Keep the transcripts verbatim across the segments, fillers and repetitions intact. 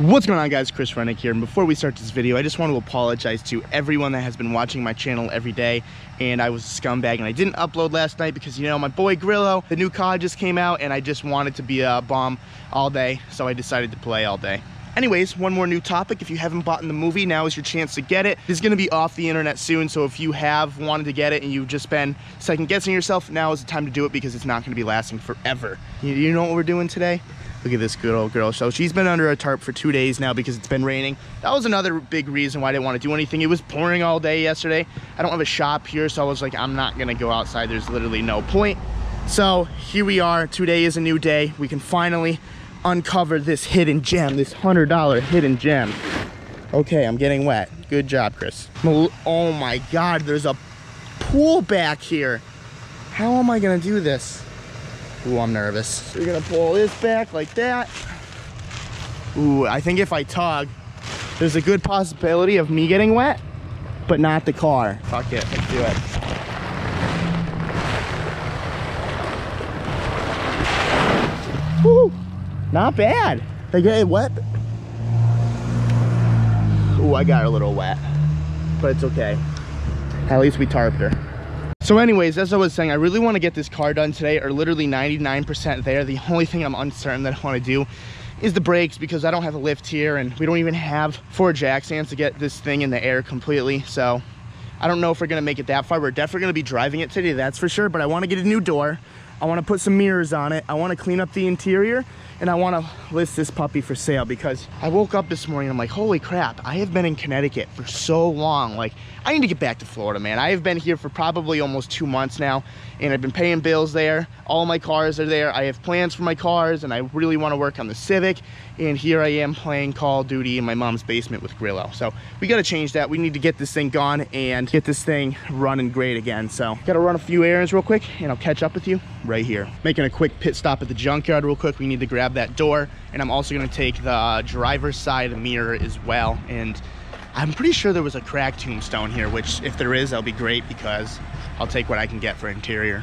What's going on, guys? Chris Rennick here, and before we start this video, I just want to apologize to everyone that has been watching my channel every day, and I was a scumbag, and I didn't upload last night because, you know, my boy Grillo, the new C O D just came out, and I just wanted to be a bomb all day, so I decided to play all day. Anyways, one more new topic. If you haven't bought in the movie, now is your chance to get it. It's going to be off the internet soon, so if you have wanted to get it and you've just been second-guessing yourself, now is the time to do it because it's not going to be lasting forever. You, you know what we're doing today? Look at this good old girl. So she's been under a tarp for two days now because it's been raining. That was another big reason why I didn't want to do anything. It was pouring all day yesterday. I don't have a shop here, so I was like, I'm not going to go outside. There's literally no point. So here we are. Today is a new day. We can finally uncover this hidden gem, this one hundred dollar hidden gem. Okay, I'm getting wet. Good job, Chris. Oh my God, there's a pool back here. How am I gonna do this? Ooh, I'm nervous. We're gonna pull this back like that. Ooh, I think if I tug, there's a good possibility of me getting wet, but not the car. Fuck it, let's do it. Woo! Not bad. They get wet. Ooh, I got a little wet, but it's okay. At least we tarped her. So anyways, as I was saying, I really want to get this car done today, or literally ninety-nine percent there. The only thing I'm uncertain that I want to do is the brakes because I don't have a lift here and we don't even have four jack stands to get this thing in the air completely. So I don't know if we're going to make it that far. We're definitely going to be driving it today, that's for sure, but I want to get a new door. I want to put some mirrors on it. I want to clean up the interior. And I want to list this puppy for sale because I woke up this morning and I'm like, holy crap, I have been in Connecticut for so long. Like, I need to get back to Florida, man. I have been here for probably almost two months now, and I've been paying bills there. All my cars are there. I have plans for my cars, and I really want to work on the Civic. And here I am playing Call of Duty in my mom's basement with Grillo. So we got to change that. We need to get this thing gone and get this thing running great again. So got to run a few errands real quick, and I'll catch up with you right here. Making a quick pit stop at the junkyard real quick. We need to grab that door, and I'm also going to take the driver's side mirror as well, and I'm pretty sure there was a cracked tombstone here, which if there is, that'll be great because I'll take what I can get for interior.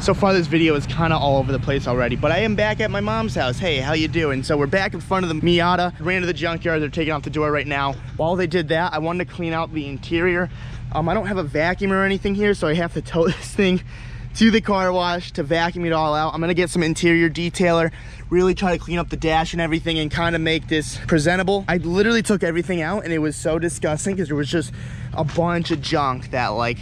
So far this video is kind of all over the place already, but I am back at my mom's house. Hey, how you doing? So we're back in front of the Miata. Ran to the junkyard. They're taking off the door right now. While they did that, I wanted to clean out the interior. um I don't have a vacuum or anything here, so I have to tow this thing to the car wash to vacuum it all out. I'm gonna get some interior detailer, really try to clean up the dash and everything and kind of make this presentable. I literally took everything out and it was so disgusting because there was just a bunch of junk that, like,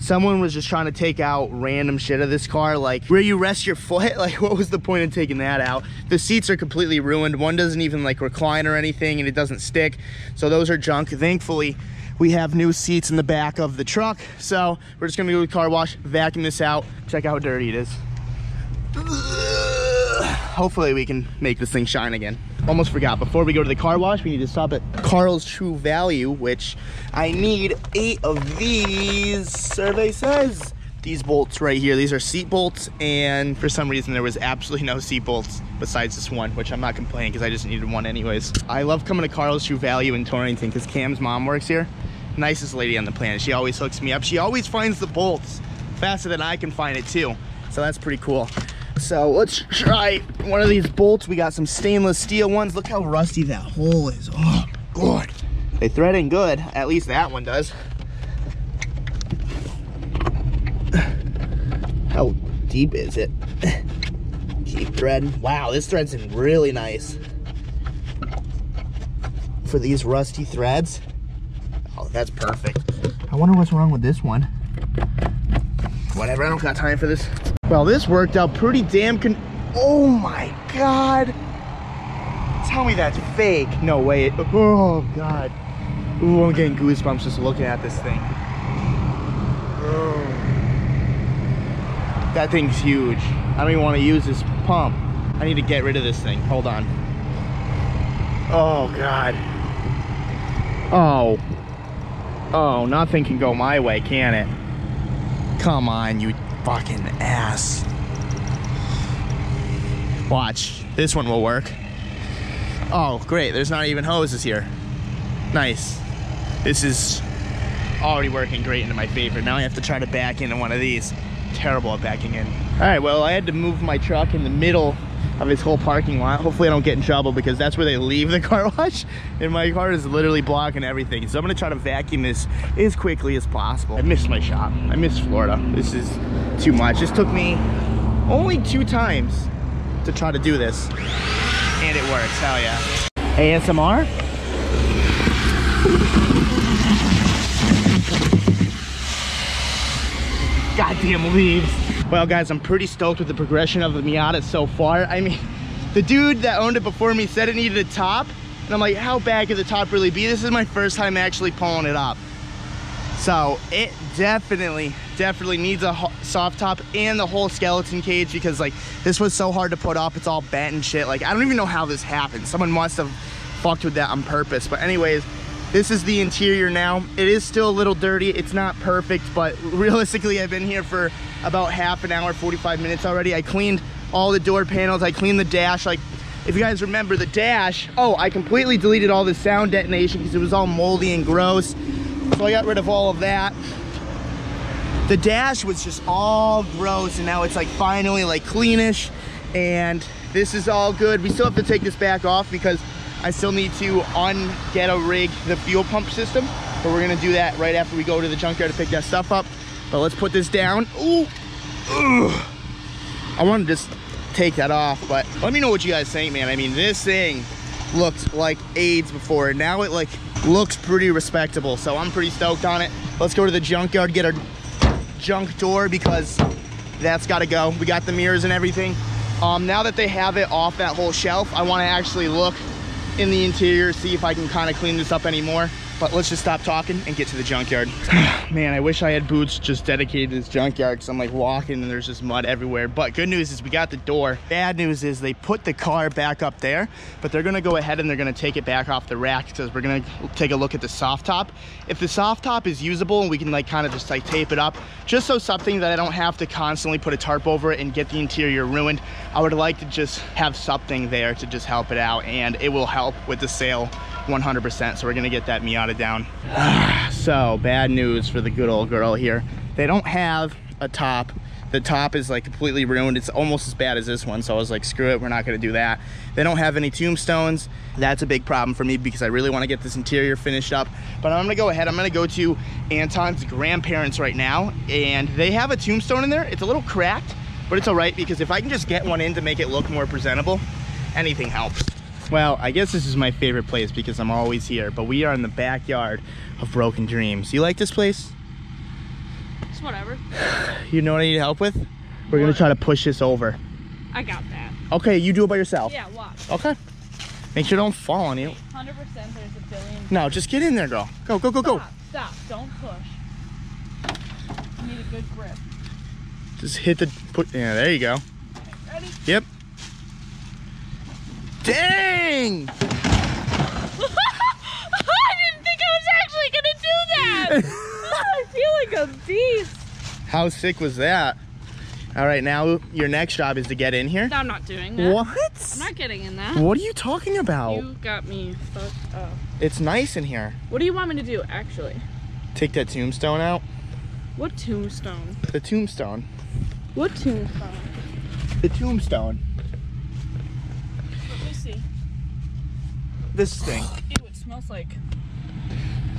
someone was just trying to take out random shit of this car, like where you rest your foot. Like, what was the point of taking that out? The seats are completely ruined. One doesn't even like recline or anything, and it doesn't stick. So those are junk. Thankfully, we have new seats in the back of the truck. So we're just gonna go to the car wash, vacuum this out. Check out how dirty it is. Hopefully we can make this thing shine again. Almost forgot, before we go to the car wash, we need to stop at Carl's True Value, which I need eight of these. Survey says these bolts right here, these are seat bolts, and for some reason there was absolutely no seat bolts besides this one, which I'm not complaining because I just needed one anyways. I love coming to Carl's True Value in Torrington because Cam's mom works here. Nicest lady on the planet. She always hooks me up. She always finds the bolts faster than I can find it too. So that's pretty cool. So let's try one of these bolts. We got some stainless steel ones. Look how rusty that hole is. Oh, God. They thread in good. At least that one does. How deep is it? Keep threading. Wow, this thread's in really nice. For these rusty threads. Oh, that's perfect. I wonder what's wrong with this one. Whatever, I don't got time for this. Well, this worked out pretty damn con- Oh my God. Tell me that's fake. No way. It oh God. Ooh, I'm getting goosebumps just looking at this thing. Oh. That thing's huge. I don't even want to use this pump. I need to get rid of this thing. Hold on. Oh God. Oh. Oh, nothing can go my way, can it? Come on, you fucking ass. Watch, this one will work. Oh great, there's not even hoses here. Nice. This is already working great into my favor. Now I have to try to back into one of these. Terrible at backing in. All right, well, I had to move my truck in the middle of his whole parking lot. Hopefully I don't get in trouble because that's where they leave the car wash, and my car is literally blocking everything. So I'm gonna try to vacuum this as quickly as possible. I miss my shop. I miss Florida. This is too much. This took me only two times to try to do this, and it works. Hell yeah. A S M R? Goddamn leaves. Well guys, I'm pretty stoked with the progression of the Miata so far. I mean, the dude that owned it before me said it needed a top, and I'm like, how bad could the top really be? This is my first time actually pulling it up. So it definitely, definitely needs a soft top and the whole skeleton cage, because like this was so hard to put up. It's all bent and shit. Like I don't even know how this happened. Someone must have fucked with that on purpose. But anyways, this is the interior now. It is still a little dirty. It's not perfect, but realistically I've been here for about half an hour, forty-five minutes already. I cleaned all the door panels. I cleaned the dash. Like if you guys remember the dash, oh, I completely deleted all the sound detonation because it was all moldy and gross. So I got rid of all of that. The dash was just all gross, and now it's like finally like cleanish, and this is all good. We still have to take this back off because I still need to un-ghetto-rig the fuel pump system, but we're gonna do that right after we go to the junkyard to pick that stuff up. But let's put this down. Ooh, ugh. I want to just take that off, but let me know what you guys think, man. I mean, this thing looked like AIDS before, and now it like looks pretty respectable, so I'm pretty stoked on it. Let's go to the junkyard, get our junk door, because that's gotta go. We got the mirrors and everything. Um, now that they have it off that whole shelf, I want to actually look in the interior, see if I can kind of clean this up anymore. But let's just stop talking and get to the junkyard. Man, I wish I had boots just dedicated to this junkyard, because I'm like walking and there's just mud everywhere. But good news is we got the door. Bad news is they put the car back up there, but they're gonna go ahead and they're gonna take it back off the rack, because we're gonna take a look at the soft top. If the soft top is usable and we can like kind of just like tape it up, just so something that I don't have to constantly put a tarp over it and get the interior ruined, I would like to just have something there to just help it out, and it will help with the sale one hundred percent. So we're gonna get that Miata down. So bad news for the good old girl here. They don't have a top. The top is like completely ruined. It's almost as bad as this one. So I was like, screw it, we're not gonna do that. They don't have any tombstones. That's a big problem for me because I really wanna get this interior finished up. But I'm gonna go ahead, I'm gonna go to Anton's grandparents right now, and they have a tombstone in there. It's a little cracked, but it's all right, because if I can just get one in to make it look more presentable, anything helps. Well, I guess this is my favorite place because I'm always here, but we are in the backyard of Broken Dreams. You like this place? It's whatever. You know what I need help with? We're going to try to push this over. I got that. Okay, you do it by yourself. Yeah, watch. Okay. Make sure it don't fall on you. one hundred percent there's a billion. No, just get in there, girl. Go, go, go, go. Stop, stop. Don't push. You need a good grip. Just hit the... Put, yeah, there you go. Okay, ready? Yep. Dang! I didn't think I was actually gonna do that! I feel like a beast. How sick was that? All right, now your next job is to get in here. No, I'm not doing that. What? I'm not getting in that. What are you talking about? You got me fucked up. It's nice in here. What do you want me to do, actually? Take that tombstone out. What tombstone? The tombstone. What tombstone? The tombstone. This thing. Ew, it smells like...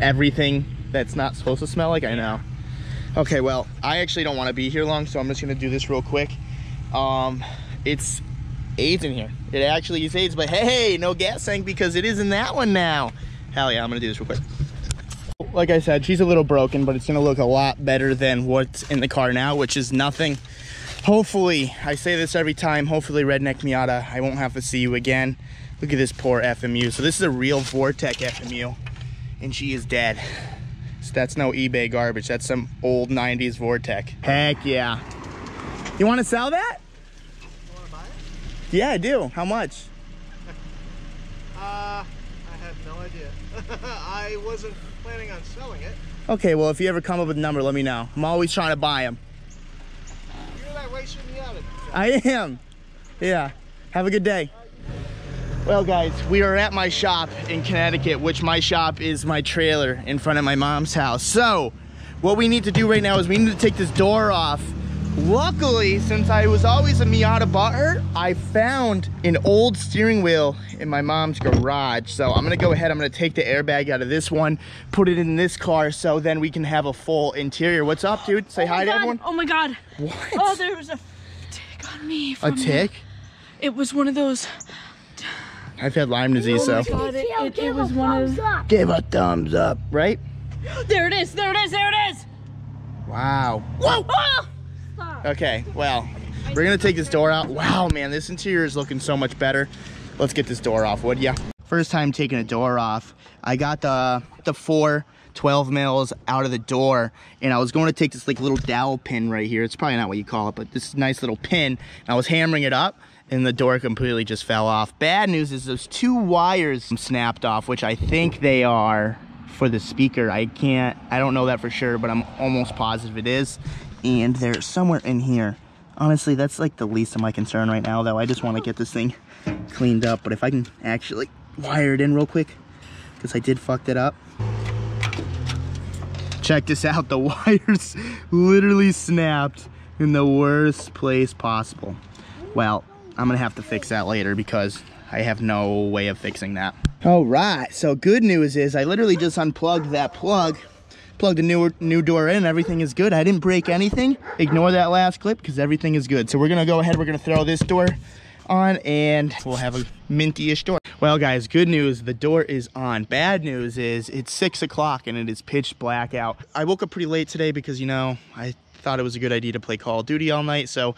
everything that's not supposed to smell like, I know. Okay, well, I actually don't want to be here long, so I'm just going to do this real quick. Um, it's AIDS in here. It actually is AIDS, but hey, no gas tank because it is in that one now. Hell yeah, I'm going to do this real quick. Like I said, she's a little broken, but it's going to look a lot better than what's in the car now, which is nothing. Hopefully, I say this every time, hopefully, Redneck Miata, I won't have to see you again. Look at this poor F M U. So this is a real Vortec F M U, and she is dead. So that's no eBay garbage. That's some old nineties Vortec. Heck yeah. You want to sell that? You want to buy it? Yeah, I do. How much? uh, I have no idea. I wasn't planning on selling it. Okay, well, if you ever come up with a number, let me know. I'm always trying to buy them. You're that way, shooting me out of it. I am. Yeah. Have a good day. Well guys, we are at my shop in Connecticut, which my shop is my trailer in front of my mom's house. So what we need to do right now is we need to take this door off, Luckily, since I was always a Miata butthurt, I found an old steering wheel in my mom's garage. So I'm gonna go ahead, I'm gonna take the airbag out of this one, put it in this car, so then we can have a full interior. What's up, dude? Say oh hi to everyone. Oh my God. What? Oh, there was a tick on me. A tick? The, it was one of those. I've had Lyme disease, oh so. God, it, it, it was one of those. Give a thumbs up, right? There it is, there it is, there it is. Wow. Whoa! Oh! Okay, well, we're gonna take this door out. Wow, man, this interior is looking so much better. Let's get this door off, would ya? First time taking a door off. I got the the four twelve mils out of the door, and I was going to take this like little dowel pin right here. It's probably not what you call it, but this nice little pin. And I was hammering it up, and the door completely just fell off. Bad news is those two wires snapped off, which I think they are for the speaker. I can't, I don't know that for sure, but I'm almost positive it is. And they're somewhere in here. Honestly, that's like the least of my concern right now, though. I just want to get this thing cleaned up. But if I can actually wire it in real quick, because I did fucked it up. Check this out. The wires literally snapped in the worst place possible. Well, I'm going to have to fix that later because I have no way of fixing that. All right. So good news is I literally just unplugged that plug. Plugged a new, new door in, everything is good. I didn't break anything. Ignore that last clip because everything is good. So we're gonna go ahead, we're gonna throw this door on and we'll have a minty-ish door. Well guys, good news, the door is on. Bad news is it's six o'clock and it is pitch black out. I woke up pretty late today because, you know, I thought it was a good idea to play Call of Duty all night, so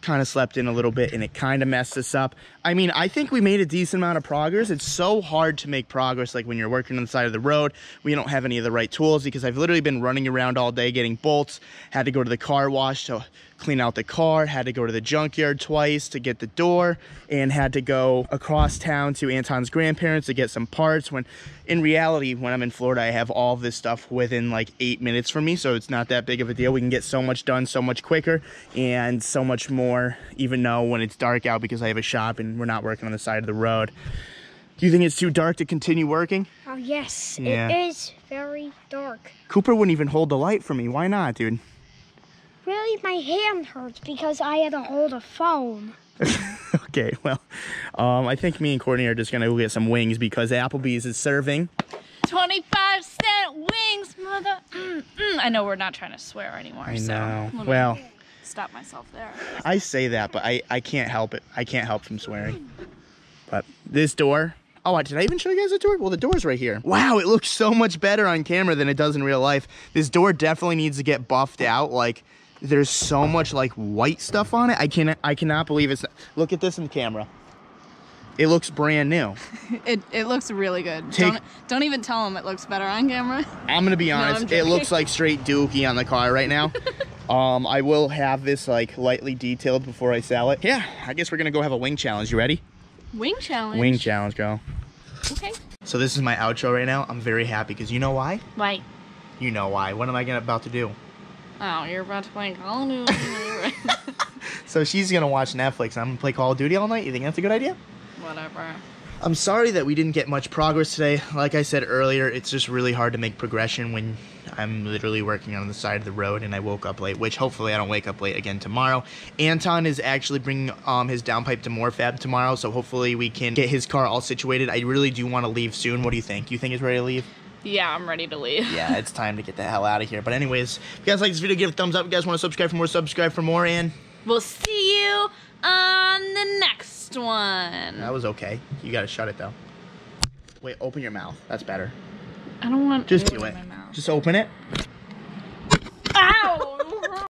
kind of slept in a little bit and it kind of messed us up. I mean, I think we made a decent amount of progress. It's so hard to make progress like when you're working on the side of the road. We don't have any of the right tools because I've literally been running around all day getting bolts, had to go to the car wash to clean out the car, had to go to the junkyard twice to get the door, and had to go across town to Anton's grandparents to get some parts, when in reality, when I'm in Florida, I have all this stuff within like eight minutes from me, so it's not that big of a deal. We can get so much done so much quicker and so much more, even though when it's dark out because I have a shop and we're not working on the side of the road. Do you think it's too dark to continue working? Oh yes, yeah. It is very dark. Cooper wouldn't even hold the light for me. Why not, dude? Really, my hand hurts because I had to hold a phone. Okay, well, um, I think me and Courtney are just gonna go get some wings because Applebee's is serving twenty-five cent wings, mother. Mm, mm. I know we're not trying to swear anymore. I know. So well, stop myself there. I say that, but I, I can't help it. I can't help from swearing. But this door. Oh, did I even show you guys the door? Well, the door's right here. Wow, it looks so much better on camera than it does in real life. This door definitely needs to get buffed out. Like, there's so much like white stuff on it. I can I cannot believe it's. Look at this in the camera. It looks brand new. it it looks really good. Take, don't, don't even tell them it looks better on camera. I'm gonna be honest. No, it looks like straight dookie on the car right now. um, I will have this like lightly detailed before I sell it. Yeah, I guess we're gonna go have a wing challenge. You ready? Wing challenge. Wing challenge, girl. Okay. So this is my outro right now. I'm very happy because you know why? Why? You know why? What am I gonna about to do? Oh, you're about to play Call of Duty. So she's gonna watch Netflix. I'm gonna play Call of Duty all night. You think that's a good idea? Whatever. I'm sorry that we didn't get much progress today. Like I said earlier, it's just really hard to make progression when I'm literally working on the side of the road and I woke up late, which hopefully I don't wake up late again tomorrow. Anton is actually bringing um, his downpipe to Morfab tomorrow, so hopefully we can get his car all situated. I really do want to leave soon. What do you think? You think it's ready to leave? Yeah, I'm ready to leave. Yeah, it's time to get the hell out of here. But anyways, if you guys like this video, give it a thumbs up. If you guys want to subscribe for more, subscribe for more, and we'll see you on the next one. That was okay. You gotta shut it though. Wait, open your mouth. That's better. I don't want to. Just do it. Just open it.